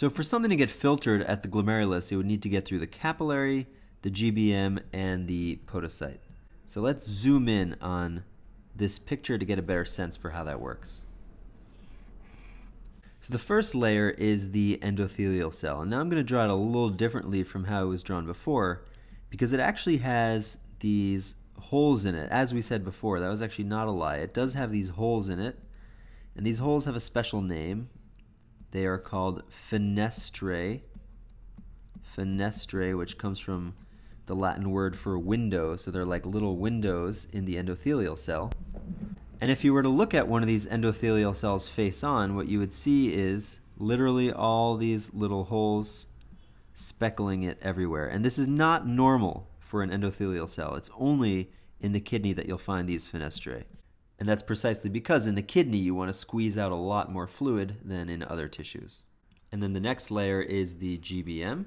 So for something to get filtered at the glomerulus, it would need to get through the capillary, the GBM, and the podocyte. So let's zoom in on this picture to get a better sense for how that works. So the first layer is the endothelial cell. And now I'm going to draw it a little differently from how it was drawn before, because it actually has these holes in it. As we said before, that was actually not a lie. It does have these holes in it, and these holes have a special name. They are called fenestrae. Fenestrae, which comes from the Latin word for window, so they're like little windows in the endothelial cell. And if you were to look at one of these endothelial cells face on, what you would see is literally all these little holes speckling it everywhere. And this is not normal for an endothelial cell. It's only in the kidney that you'll find these fenestrae. And that's precisely because in the kidney you want to squeeze out a lot more fluid than in other tissues. And then the next layer is the GBM.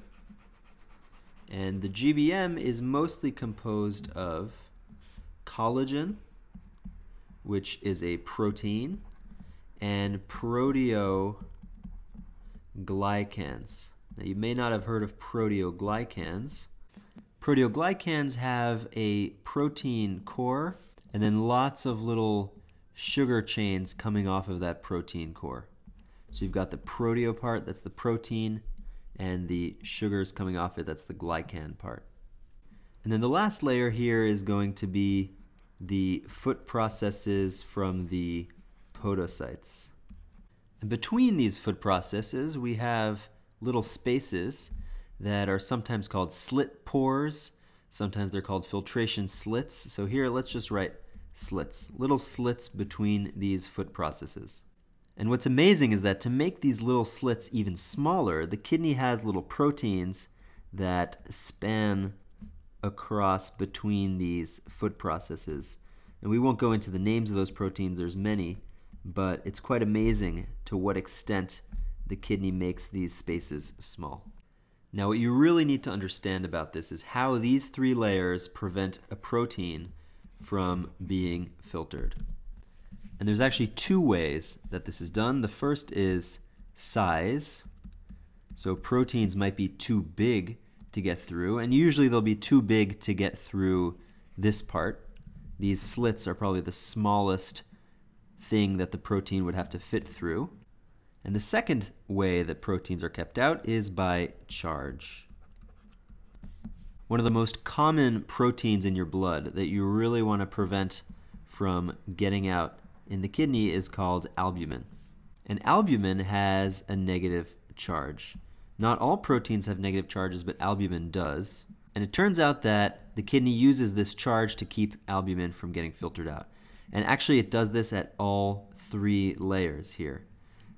And the GBM is mostly composed of collagen, which is a protein, and proteoglycans. Now you may not have heard of proteoglycans. Proteoglycans have a protein core and then lots of little sugar chains coming off of that protein core. So you've got the proteo part, that's the protein, and the sugars coming off it, that's the glycan part. And then the last layer here is going to be the foot processes from the podocytes. And between these foot processes, we have little spaces that are sometimes called slit pores. Sometimes they're called filtration slits. So here, let's just write slits, little slits between these foot processes. And what's amazing is that to make these little slits even smaller, the kidney has little proteins that span across between these foot processes. And we won't go into the names of those proteins, there's many, but it's quite amazing to what extent the kidney makes these spaces small. Now what you really need to understand about this is how these three layers prevent a protein from being filtered. And there's actually two ways that this is done. The first is size. So proteins might be too big to get through, and usually they'll be too big to get through this part. These slits are probably the smallest thing that the protein would have to fit through. And the second way that proteins are kept out is by charge. One of the most common proteins in your blood that you really want to prevent from getting out in the kidney is called albumin. And albumin has a negative charge. Not all proteins have negative charges, but albumin does. And it turns out that the kidney uses this charge to keep albumin from getting filtered out. And actually it does this at all three layers here.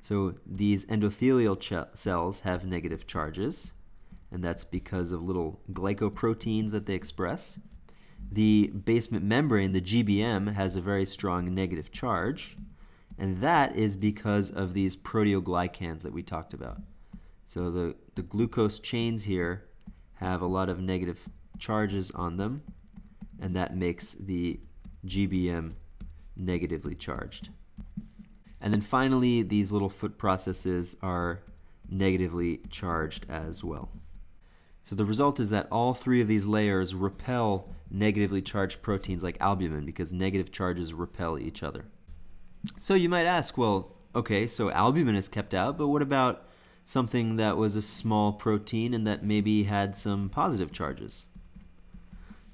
So these endothelial cells have negative charges, and that's because of little glycoproteins that they express. The basement membrane, the GBM, has a very strong negative charge, and that is because of these proteoglycans that we talked about. So the glucose chains here have a lot of negative charges on them, and that makes the GBM negatively charged. And then finally, these little foot processes are negatively charged as well. So the result is that all three of these layers repel negatively charged proteins like albumin because negative charges repel each other. So you might ask, well, okay, so albumin is kept out, but what about something that was a small protein and that maybe had some positive charges?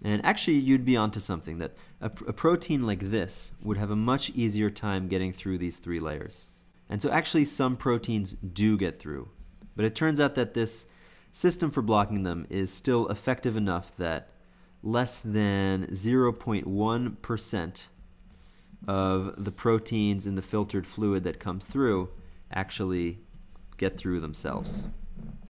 And actually, you'd be onto something, that a protein like this would have a much easier time getting through these three layers. And so actually, some proteins do get through. But it turns out that this system for blocking them is still effective enough that less than 0.1% of the proteins in the filtered fluid that comes through actually get through themselves.